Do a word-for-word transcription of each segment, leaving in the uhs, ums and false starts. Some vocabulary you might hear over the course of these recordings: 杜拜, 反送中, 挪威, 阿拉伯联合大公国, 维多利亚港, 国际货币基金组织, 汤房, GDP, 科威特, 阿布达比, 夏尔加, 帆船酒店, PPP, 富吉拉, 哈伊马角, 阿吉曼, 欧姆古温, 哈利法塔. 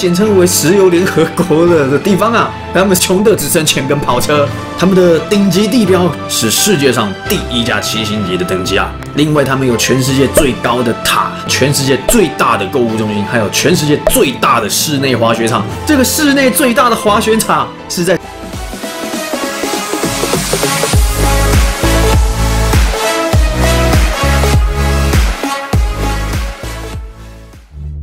简称为石油联合国的地方啊，他们穷得只剩钱跟跑车。他们的顶级地标是世界上第一架七星级的等级啊。另外，他们有全世界最高的塔，全世界最大的购物中心，还有全世界最大的室内滑雪场。这个室内最大的滑雪场是在。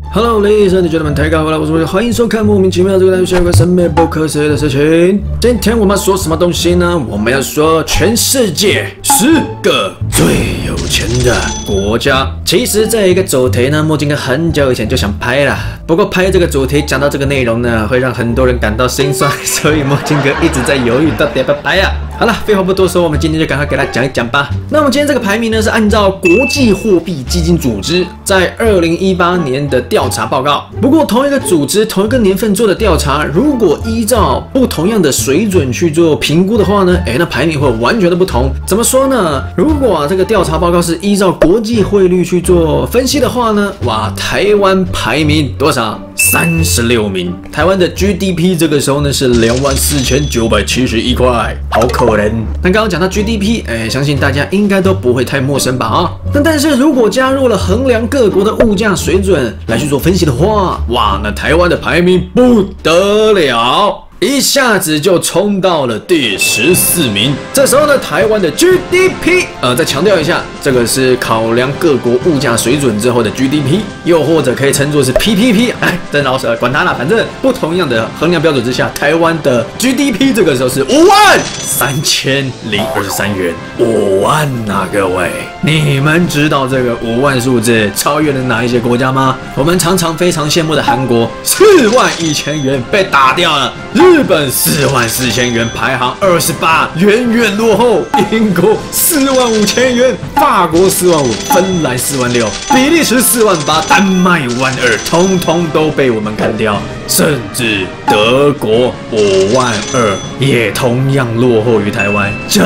Hello, ladies and gentlemen， 大家好，我是欢迎收看莫名其妙这个单元，关于审美不科学的事情。今天我们要说什么东西呢？我们要说全世界十个最有钱的国家。其实这一个主题呢，墨镜哥很久以前就想拍了，不过拍这个主题讲到这个内容呢，会让很多人感到心酸，所以墨镜哥一直在犹豫到底要不要拍啊。 好了，废话不多说，我们今天就赶快给大家讲一讲吧。那我们今天这个排名呢，是按照国际货币基金组织在二零一八年的调查报告。不过同一个组织、同一个年份做的调查，如果依照不同样的水准去做评估的话呢，哎，那排名会完全的不同。怎么说呢？如果啊这个调查报告是依照国际汇率去做分析的话呢，哇，台湾排名多少？ 三十六名，台湾的 G D P 这个时候呢是两万四千九百七十一块，好可怜。那刚刚讲到 G D P， 哎，相信大家应该都不会太陌生吧啊？那但是如果加入了衡量各国的物价水准来去做分析的话，哇，那台湾的排名不得了。 一下子就冲到了第十四名。这时候呢，台湾的 G D P， 呃，再强调一下，这个是考量各国物价水准之后的 G D P， 又或者可以称作是 P P P。哎，真老舍，管他啦，反正不同样的衡量标准之下，台湾的 G D P 这个时候是五万三千零二十三元，五万啊，各位，你们知道这个五万数字超越了哪一些国家吗？我们常常非常羡慕的韩国，四万一千元被打掉了。 日本四万四千元排行二十八，远远落后。英国四万五千元，法国四万五，芬兰四万六，比利时四万八，丹麦万二，通通都被我们干掉。甚至德国五万二，也同样落后于台湾。这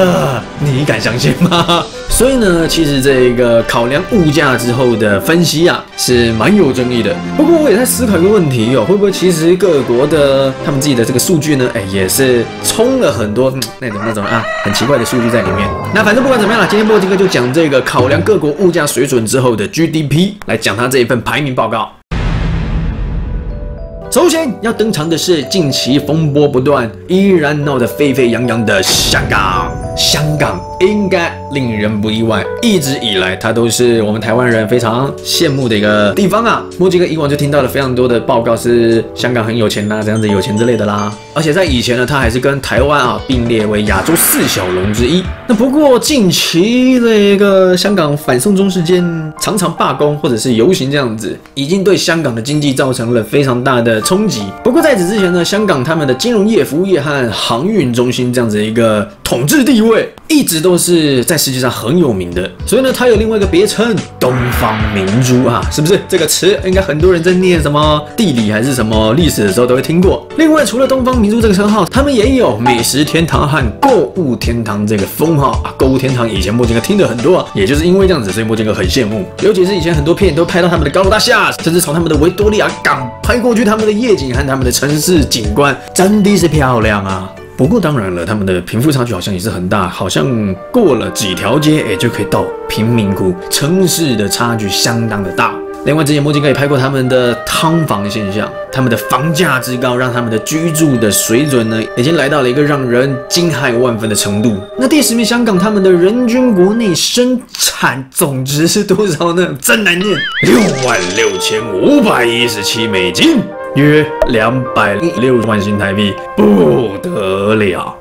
你敢相信吗？ 所以呢，其实这个考量物价之后的分析啊，是蛮有争议的。不过我也在思考一个问题哦，会不会其实各国的他们自己的这个数据呢，哎，也是充了很多、嗯、那种那种啊很奇怪的数据在里面。那反正不管怎么样啦，今天墨镜哥就讲这个考量各国物价水准之后的 G D P， 来讲他这一份排名报告。 首先要登场的是近期风波不断、依然闹得沸沸扬扬的香港。香港应该令人不意外，一直以来它都是我们台湾人非常羡慕的一个地方啊。墨镜哥以往就听到了非常多的报告是香港很有钱啦，这样子有钱之类的啦。而且在以前呢，它还是跟台湾啊并列为亚洲四小龙之一。那不过近期这个香港反送中事件，常常罢工或者是游行这样子，已经对香港的经济造成了非常大的 冲击。不过在此之前呢，香港他们的金融业、服务业和航运中心这样子一个统治地位，一直都是在世界上很有名的。所以呢，它有另外一个别称——东方明珠啊，是不是？这个词应该很多人在念什么地理还是什么历史的时候都会听过。另外，除了东方明珠这个称号，他们也有美食天堂和购物天堂这个封号啊。购物天堂以前墨镜哥听得很多啊，也就是因为这样子，所以墨镜哥很羡慕。尤其是以前很多片都拍到他们的高楼大厦，甚至从他们的维多利亚港拍过去他们的 夜景和他们的城市景观真的是漂亮啊！不过当然了，他们的贫富差距好像也是很大，好像过了几条街，哎，就可以到贫民窟，城市的差距相当的大。 另外，之前墨镜哥也拍过他们的汤房现象，他们的房价之高，让他们的居住的水准呢，已经来到了一个让人惊骇万分的程度。那第十名香港，他们的人均国内生产总值是多少呢？真难念，六万六千五百一十七美金，约两百零六万新台币，不得了。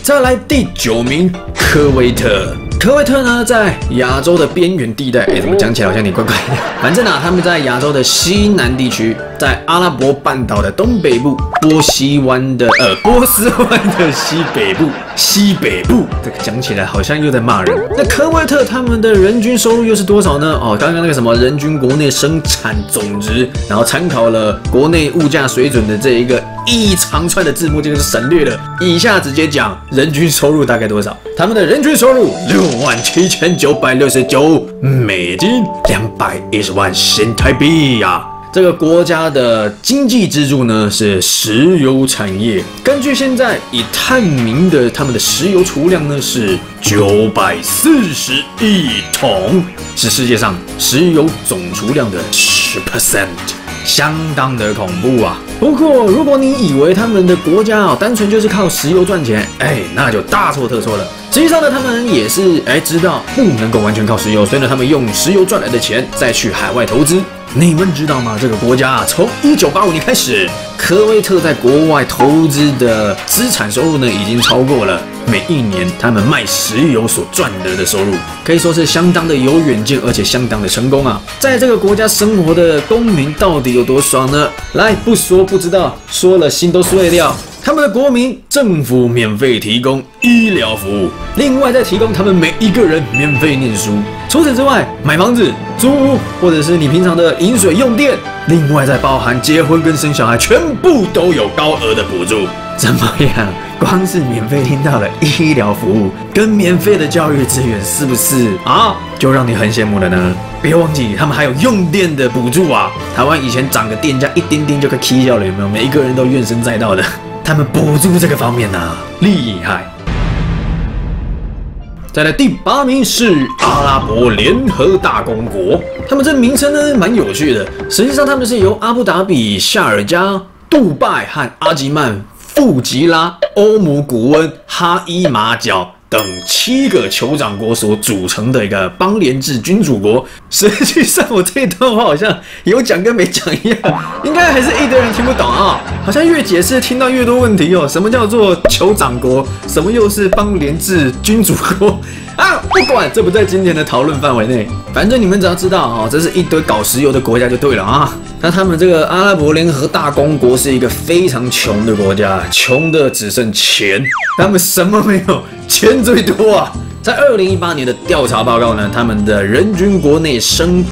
再来第九名，科威特。 科威特呢，在亚洲的边缘地带，哎，怎么讲起来好像你怪怪的？反正啊，他们在亚洲的西南地区，在阿拉伯半岛的东北部，波西湾的呃波斯湾的西北部，西北部，这个讲起来好像又在骂人。那科威特他们的人均收入又是多少呢？哦，刚刚那个什么人均国内生产总值，然后参考了国内物价水准的这一个一长串的字幕，这个是省略了，以下直接讲人均收入大概多少？他们的人均收入六 六万七千九百六十九美金，两百一十万新台币呀、啊！ 这这个国家的经济支柱呢是石油产业。根据现在已探明的，他们的石油储量呢是九百四十亿桶，是世界上石油总储量的 百分之十， 相当的恐怖啊！不过如果你以为他们的国家啊、哦、单纯就是靠石油赚钱，哎，那就大错特错了。 实际上呢，他们也是哎知道不能够完全靠石油，所以呢，他们用石油赚来的钱再去海外投资。你们知道吗？这个国家啊，从一九八五年开始，科威特在国外投资的资产收入呢，已经超过了每一年他们卖石油所赚得的收入，可以说是相当的有远见，而且相当的成功啊。在这个国家生活的公民到底有多爽呢？来，不说不知道，说了心都碎掉。 他们的国民，政府免费提供医疗服务，另外再提供他们每一个人免费念书。除此之外，买房子、租屋，或者是你平常的饮水用电，另外再包含结婚跟生小孩，全部都有高额的补助。怎么样？光是免费听到了医疗服务跟免费的教育资源，是不是啊？就让你很羡慕了呢？别忘记，他们还有用电的补助啊！台湾以前涨个电价一丁丁就快起笑了，有没有？每一个人都怨声载道的。 他们补助这个方面呢、啊，厉害。再来第八名是阿拉伯联合大公国，他们这名称呢蛮有趣的。实际上，他们是由阿布达比、夏尔加、杜拜和阿吉曼、富吉拉、欧姆古温、哈伊马角。 等七个酋长国所组成的一个邦联制君主国，实际上我这一段话好像有讲跟没讲一样，应该还是一堆人听不懂啊、哦。好像越解释听到越多问题哦。什么叫做酋长国？什么又是邦联制君主国？啊，不管，这不在今天的讨论范围内。反正你们只要知道哦，这是一堆搞石油的国家就对了啊。那他们这个阿拉伯联合大公国是一个非常穷的国家，穷的只剩钱，他们什么没有。 钱最多啊！在二零一八年的调查报告呢，他们的人均国内生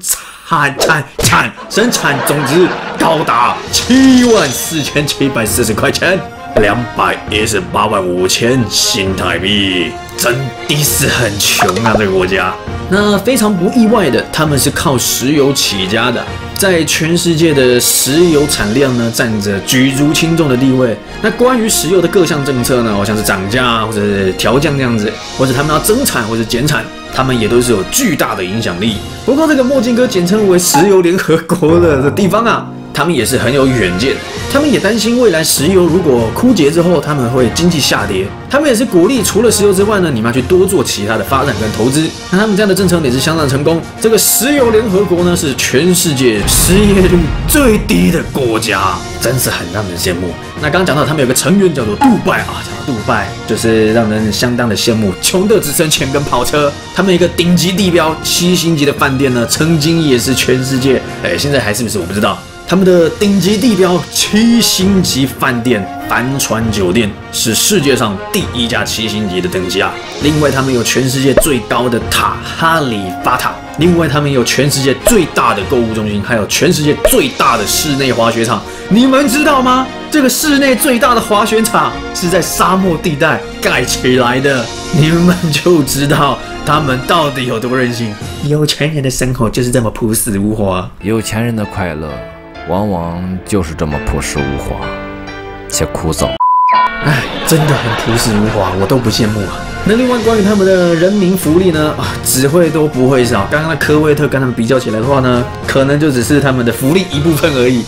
产产产生产总值高达七万四千七百四十块钱，两百一十八万五千新台币，真的是很穷啊！这个国家，那非常不意外的，他们是靠石油起家的。 在全世界的石油产量呢，占着举足轻重的地位。那关于石油的各项政策呢，好像是涨价或者是调降这样子，或者他们要增产或者减产，他们也都是有巨大的影响力。不过这个墨镜哥简称为石油联合国的的地方啊，他们也是很有远见。他们也担心未来石油如果枯竭之后，他们会经济下跌。他们也是鼓励除了石油之外呢，你们要去多做其他的发展跟投资。那他们这样的政策也是相当成功。这个石油联合国呢，是全世界 失业率最低的国家，真是很让人羡慕。那刚刚讲到，他们有个成员叫做杜拜啊，讲到杜拜就是让人相当的羡慕，穷得只剩钱跟跑车。他们一个顶级地标七星级的饭店呢，曾经也是全世界，哎，现在还是不是我不知道。他们的顶级地标七星级饭店帆船酒店是世界上第一家七星级的等级啊。另外，他们有全世界最高的塔哈利法塔。 另外，他们有全世界最大的购物中心，还有全世界最大的室内滑雪场。你们知道吗？这个室内最大的滑雪场是在沙漠地带盖起来的。你们就知道他们到底有多任性。有钱人的生活就是这么朴实无华。有钱人的快乐，往往就是这么朴实无华且枯燥。哎，真的很朴实无华，我都不羡慕啊。 那另外关于他们的人民福利呢？啊，只会多不会少。刚刚的科威特跟他们比较起来的话呢，可能就只是他们的福利一部分而已。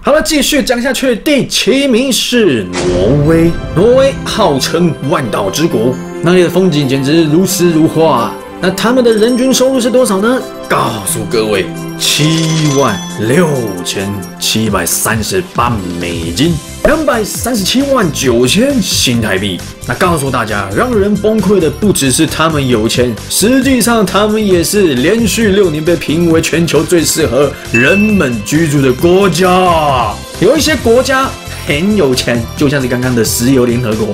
好了，继续讲下去。第七名是挪威，挪威号称万岛之国，那里的风景简直如诗如画啊。那他们的人均收入是多少呢？告诉各位，七万六千七百三十八美金。 两百三十七万九千新台币。那告诉大家，让人崩溃的不只是他们有钱，实际上他们也是连续六年被评为全球最适合人们居住的国家。有一些国家很有钱，就像是刚刚的石油联合国，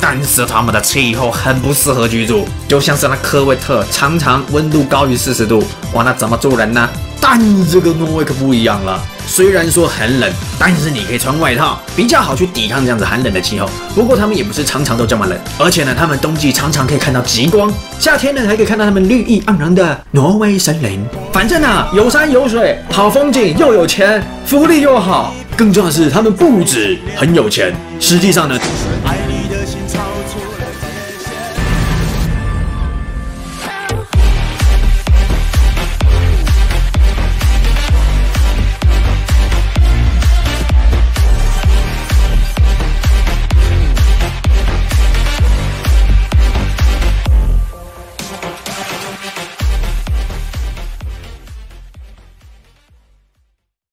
但是他们的气候很不适合居住，就像是那科威特，常常温度高于四十度，哇，那怎么住人呢？但这个挪威可不一样了。虽然说很冷，但是你可以穿外套，比较好去抵抗这样子寒冷的气候。不过他们也不是常常都这么冷，而且呢，他们冬季常常可以看到极光，夏天呢还可以看到他们绿意盎然的挪威森林。反正啊，有山有水，好风景，又有钱，福利又好，更重要的是他们不止很有钱，实际上呢。